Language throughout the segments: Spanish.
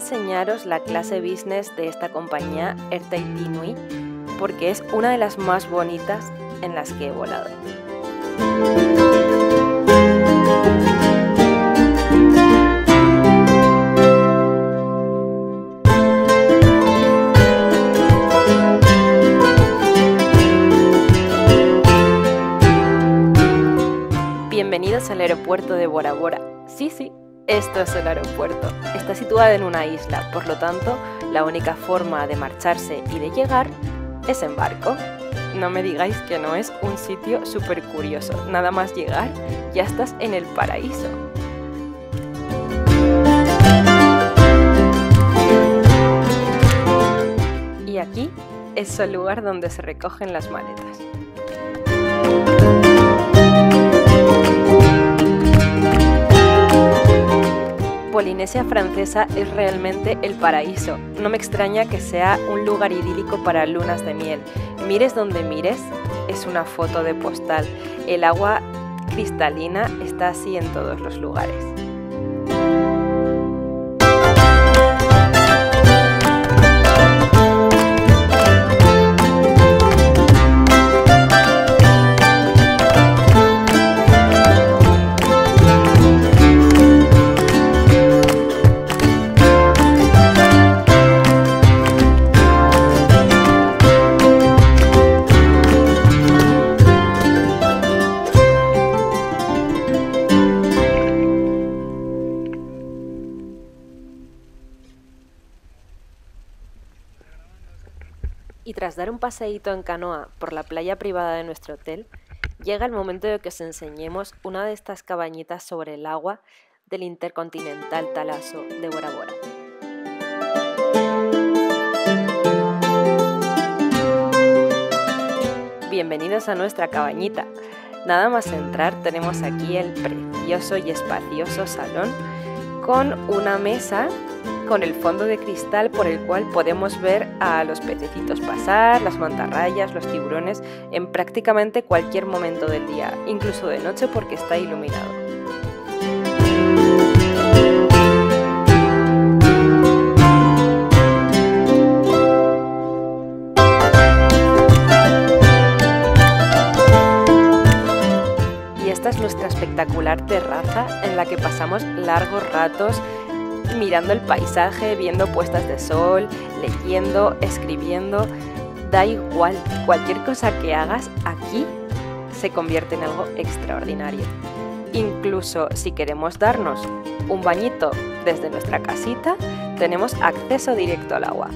enseñaros la clase business de esta compañía, Air Tahiti Nui, porque es una de las más bonitas en las que he volado. Bienvenidos al aeropuerto de Bora Bora. Sí, esto es el aeropuerto. Está situada en una isla, por lo tanto, la única forma de marcharse y de llegar es en barco. No me digáis que no es un sitio súper curioso. Nada más llegar, ya estás en el paraíso. Y aquí es el lugar donde se recogen las maletas. Polinesia Francesa es realmente el paraíso. No me extraña que sea un lugar idílico para lunas de miel. Mires donde mires, es una foto de postal. El agua cristalina está así en todos los lugares. Y tras dar un paseíto en canoa por la playa privada de nuestro hotel, llega el momento de que os enseñemos una de estas cabañitas sobre el agua del Intercontinental Talaso de Bora Bora. Bienvenidos a nuestra cabañita. Nada más entrar tenemos aquí el precioso y espacioso salón con una mesa con el fondo de cristal por el cual podemos ver a los pececitos pasar, las mantarrayas, los tiburones, en prácticamente cualquier momento del día, incluso de noche porque está iluminado. Y esta es nuestra espectacular terraza en la que pasamos largos ratos mirando el paisaje, viendo puestas de sol, leyendo, escribiendo. Da igual, cualquier cosa que hagas aquí se convierte en algo extraordinario. Incluso si queremos darnos un bañito desde nuestra casita, tenemos acceso directo al agua.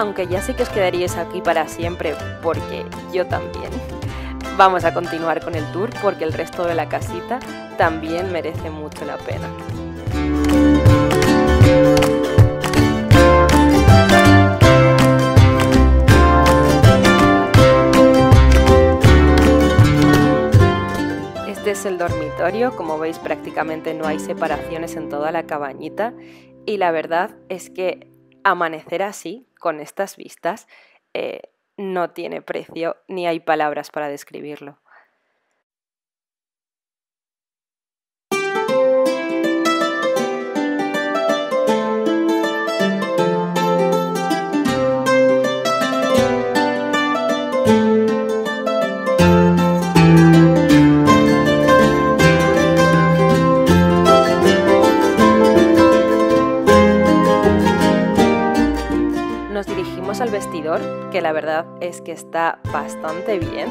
Aunque ya sé que os quedaríais aquí para siempre, porque yo también. Vamos a continuar con el tour porque el resto de la casita también merece mucho la pena. Este es el dormitorio, como veis prácticamente no hay separaciones en toda la cabañita y la verdad es que amanecer así, con estas vistas, no tiene precio ni hay palabras para describirlo. Al vestidor, que la verdad es que está bastante bien.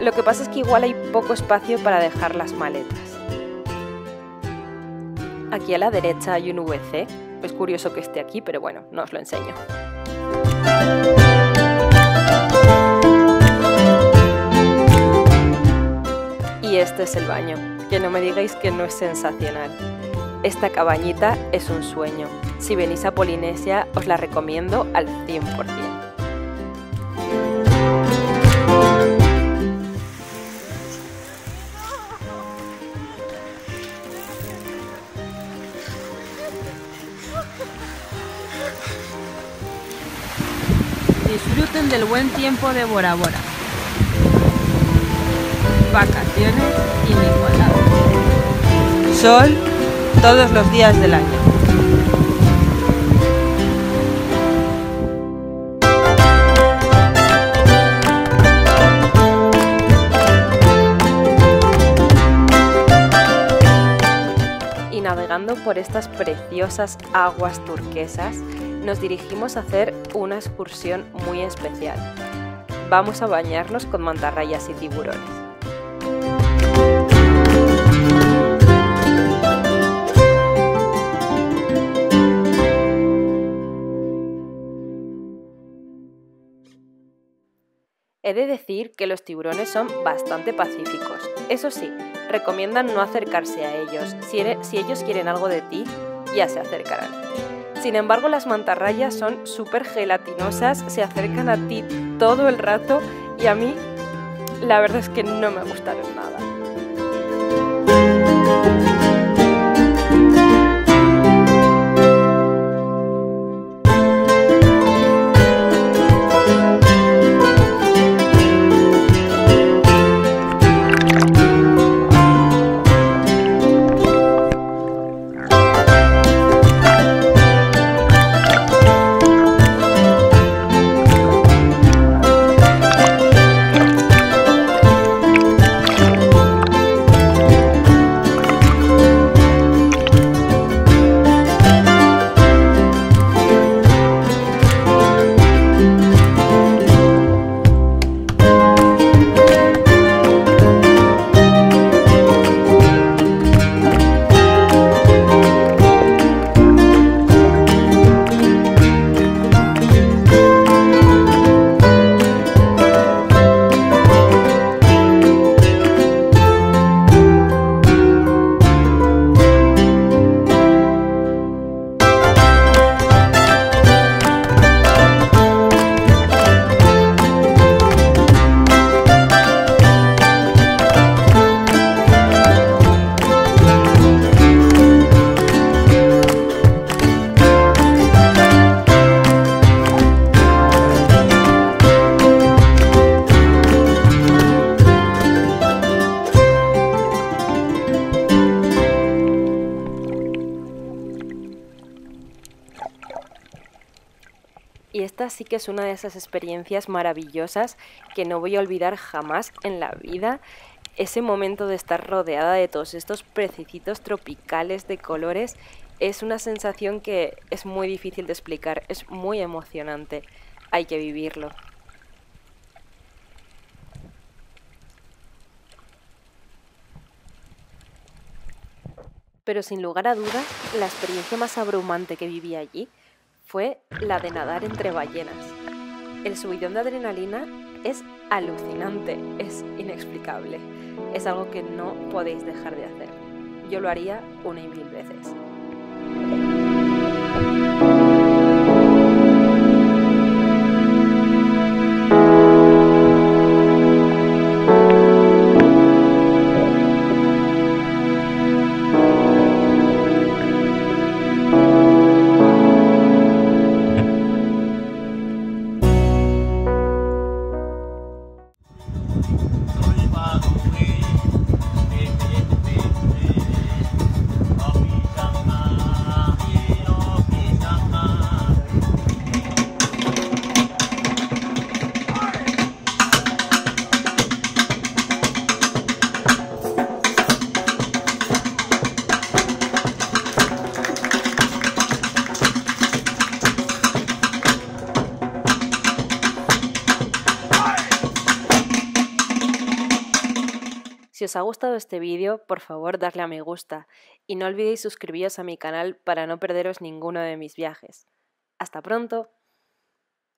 Lo que pasa es que igual hay poco espacio para dejar las maletas. Aquí a la derecha hay un WC. Es curioso que esté aquí, pero bueno, no os lo enseño. Y este es el baño, que no me digáis que no es sensacional. Esta cabañita es un sueño. Si venís a Polinesia, os la recomiendo al 100%. Disfruten del buen tiempo de Bora Bora. Vacaciones inigualables. Sol todos los días del año. Y navegando por estas preciosas aguas turquesas, nos dirigimos a hacer una excursión muy especial. Vamos a bañarnos con mantarrayas y tiburones. He de decir que los tiburones son bastante pacíficos. Eso sí, recomiendan no acercarse a ellos. Si ellos quieren algo de ti, ya se acercarán. Sin embargo, las mantarrayas son súper gelatinosas, se acercan a ti todo el rato y a mí la verdad es que no me gustaron nada. Y esta sí que es una de esas experiencias maravillosas que no voy a olvidar jamás en la vida. Ese momento de estar rodeada de todos estos pececitos tropicales de colores es una sensación que es muy difícil de explicar, es muy emocionante, hay que vivirlo. Pero sin lugar a dudas, la experiencia más abrumante que viví allí fue la de nadar entre ballenas. El subidón de adrenalina es alucinante, es inexplicable. Es algo que no podéis dejar de hacer. Yo lo haría 1,000 veces. Si os ha gustado este vídeo, por favor darle a me gusta y no olvidéis suscribiros a mi canal para no perderos ninguno de mis viajes. ¡Hasta pronto!